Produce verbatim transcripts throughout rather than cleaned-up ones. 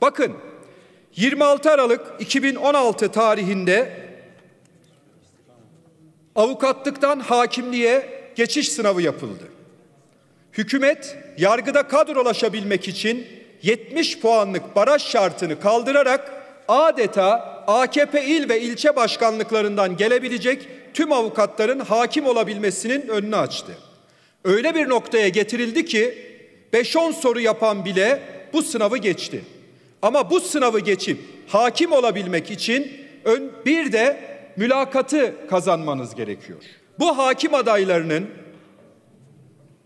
Bakın, yirmi altı Aralık iki bin on altı tarihinde avukatlıktan hakimliğe geçiş sınavı yapıldı. Hükümet yargıda kadrolaşabilmek için yetmiş puanlık baraj şartını kaldırarak adeta A K P il ve ilçe başkanlıklarından gelebilecek tüm avukatların hakim olabilmesinin önünü açtı. Öyle bir noktaya getirildi ki beş on soru yapan bile bu sınavı geçti. Ama bu sınavı geçip hakim olabilmek için ön, bir de mülakatı kazanmanız gerekiyor. Bu hakim adaylarının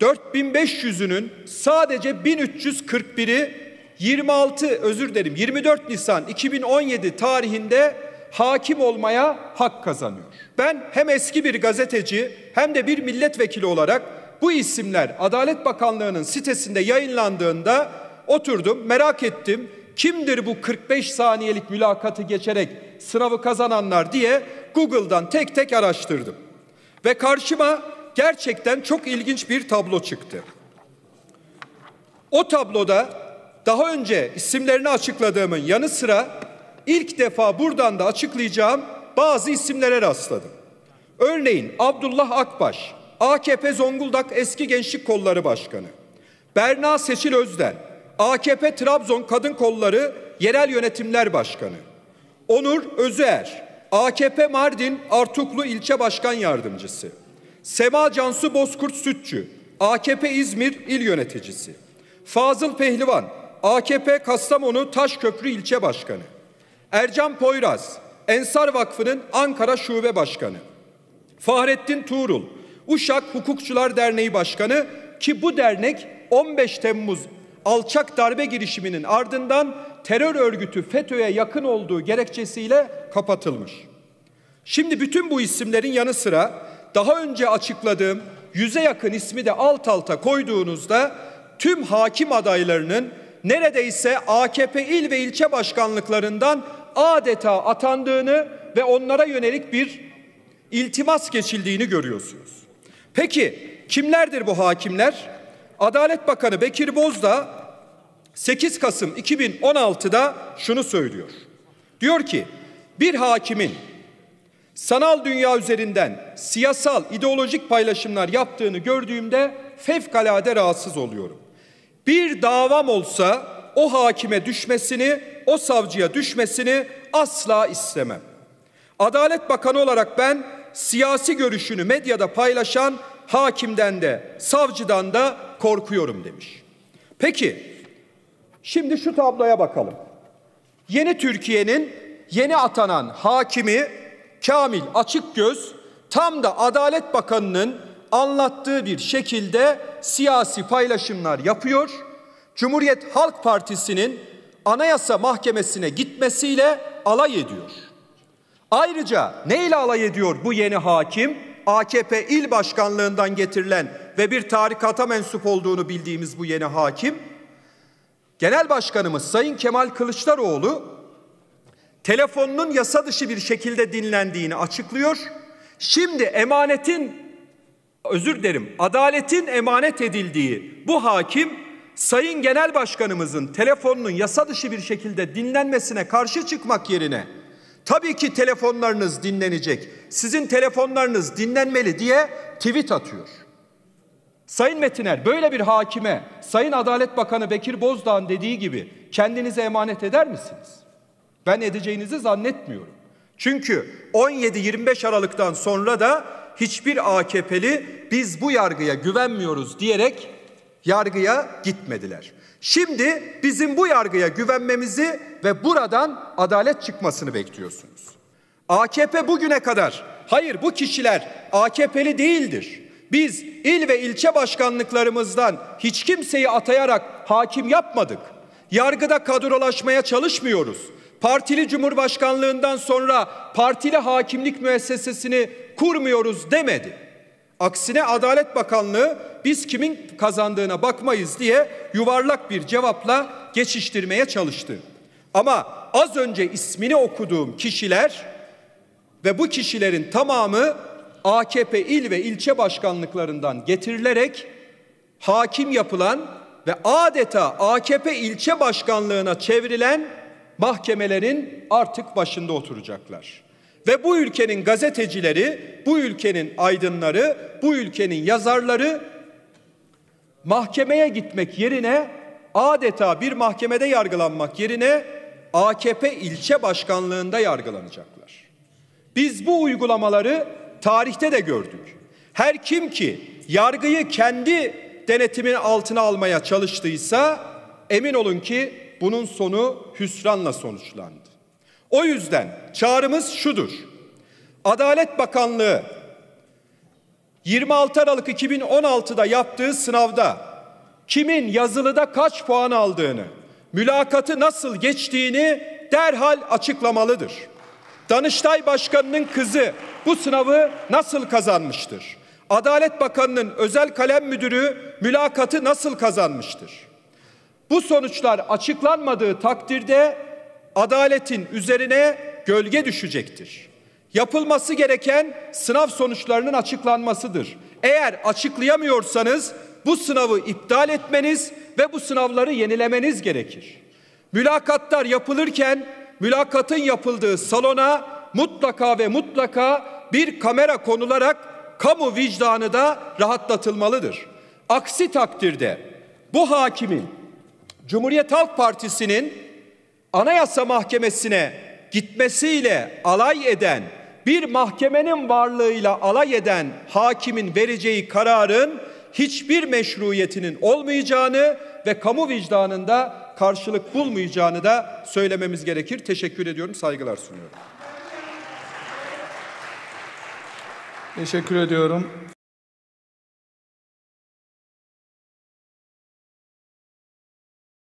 dört bin beş yüzünün sadece bin üç yüz kırk biri yirmi altı özür dilerim yirmi dört Nisan iki bin on yedi tarihinde hakim olmaya hak kazanıyor. Ben hem eski bir gazeteci hem de bir milletvekili olarak bu isimler Adalet Bakanlığı'nın sitesinde yayınlandığında oturdum, merak ettim. Kimdir bu kırk beş saniyelik mülakatı geçerek sınavı kazananlar diye Google'dan tek tek araştırdım. Ve karşıma gerçekten çok ilginç bir tablo çıktı. O tabloda daha önce isimlerini açıkladığımın yanı sıra ilk defa buradan da açıklayacağım bazı isimlere rastladım. Örneğin Abdullah Akbaş, A K P Zonguldak Eski Gençlik Kolları Başkanı, Berna Seçil Özden, A K P Trabzon Kadın Kolları Yerel Yönetimler Başkanı, Onur Özüer, A K P Mardin Artuklu İlçe Başkan Yardımcısı, Sema Cansu Bozkurt Sütçü, A K P İzmir İl Yöneticisi, Fazıl Pehlivan, A K P Kastamonu Taşköprü İlçe Başkanı, Ercan Poyraz, Ensar Vakfı'nın Ankara Şube Başkanı, Fahrettin Tuğrul, Uşak Hukukçular Derneği Başkanı ki bu dernek on beş Temmuz alçak darbe girişiminin ardından terör örgütü FETÖ'ye yakın olduğu gerekçesiyle kapatılmış. Şimdi bütün bu isimlerin yanı sıra daha önce açıkladığım yüze yakın ismi de alt alta koyduğunuzda tüm hakim adaylarının neredeyse A K P il ve ilçe başkanlıklarından adeta atandığını ve onlara yönelik bir iltimas geçildiğini görüyorsunuz. Peki kimlerdir bu hakimler? Adalet Bakanı Bekir Bozdağ sekiz Kasım iki bin on altıda şunu söylüyor. Diyor ki bir hakimin sanal dünya üzerinden siyasal, ideolojik paylaşımlar yaptığını gördüğümde fevkalade rahatsız oluyorum. Bir davam olsa o hakime düşmesini, o savcıya düşmesini asla istemem. Adalet Bakanı olarak ben siyasi görüşünü medyada paylaşan hakimden de savcıdan da korkuyorum demiş. Peki şimdi şu tabloya bakalım. Yeni Türkiye'nin yeni atanan hakimi Kamil Açıkgöz tam da Adalet Bakanı'nın anlattığı bir şekilde siyasi paylaşımlar yapıyor. Cumhuriyet Halk Partisi'nin Anayasa Mahkemesi'ne gitmesiyle alay ediyor. Ayrıca neyle alay ediyor bu yeni hakim? A K P il başkanlığından getirilen ve bir tarikata mensup olduğunu bildiğimiz bu yeni hakim. Genel Başkanımız Sayın Kemal Kılıçdaroğlu telefonunun yasa dışı bir şekilde dinlendiğini açıklıyor. Şimdi emanetin özür dilerim adaletin emanet edildiği bu hakim Sayın Genel Başkanımızın telefonunun yasa dışı bir şekilde dinlenmesine karşı çıkmak yerine tabii ki telefonlarınız dinlenecek, sizin telefonlarınız dinlenmeli diye tweet atıyor. Sayın Metiner böyle bir hakime Sayın Adalet Bakanı Bekir Bozdağ'ın dediği gibi kendinize emanet eder misiniz? Ben edeceğinizi zannetmiyorum. Çünkü on yedi yirmi beş Aralık'tan sonra da hiçbir A K P'li biz bu yargıya güvenmiyoruz diyerek yargıya gitmediler. Şimdi bizim bu yargıya güvenmemizi ve buradan adalet çıkmasını bekliyorsunuz. A K P bugüne kadar, hayır bu kişiler A K P'li değildir. Biz il ve ilçe başkanlıklarımızdan hiç kimseyi atayarak hakim yapmadık. Yargıda kadrolaşmaya çalışmıyoruz. Partili Cumhurbaşkanlığından sonra partili hakimlik müessesesini kurmuyoruz demedi. Aksine Adalet Bakanlığı biz kimin kazandığına bakmayız diye yuvarlak bir cevapla geçiştirmeye çalıştı. Ama az önce ismini okuduğum kişiler ve bu kişilerin tamamı A K P il ve ilçe başkanlıklarından getirilerek hakim yapılan ve adeta A K P ilçe başkanlığına çevrilen mahkemelerin artık başında oturacaklar. Ve bu ülkenin gazetecileri, bu ülkenin aydınları, bu ülkenin yazarları mahkemeye gitmek yerine, adeta bir mahkemede yargılanmak yerine A K P ilçe başkanlığında yargılanacaklar. Biz bu uygulamaları tarihte de gördük. Her kim ki yargıyı kendi denetimin altına almaya çalıştıysa emin olun ki bunun sonu hüsranla sonuçlandı. O yüzden çağrımız şudur. Adalet Bakanlığı yirmi altı Aralık iki bin on altı'da yaptığı sınavda kimin yazılıda kaç puan aldığını, mülakatı nasıl geçtiğini derhal açıklamalıdır. Danıştay Başkanı'nın kızı bu sınavı nasıl kazanmıştır? Adalet Bakanı'nın özel kalem müdürü mülakatı nasıl kazanmıştır? Bu sonuçlar açıklanmadığı takdirde adaletin üzerine gölge düşecektir. Yapılması gereken sınav sonuçlarının açıklanmasıdır. Eğer açıklayamıyorsanız bu sınavı iptal etmeniz ve bu sınavları yenilemeniz gerekir. Mülakatlar yapılırken mülakatın yapıldığı salona mutlaka ve mutlaka bir kamera konularak kamu vicdanı da rahatlatılmalıdır. Aksi takdirde bu hakimin, Cumhuriyet Halk Partisi'nin Anayasa Mahkemesi'ne gitmesiyle alay eden, bir mahkemenin varlığıyla alay eden hakimin vereceği kararın hiçbir meşruiyetinin olmayacağını ve kamu vicdanında karşılık bulmayacağını da söylememiz gerekir. Teşekkür ediyorum, saygılar sunuyorum. Teşekkür ediyorum.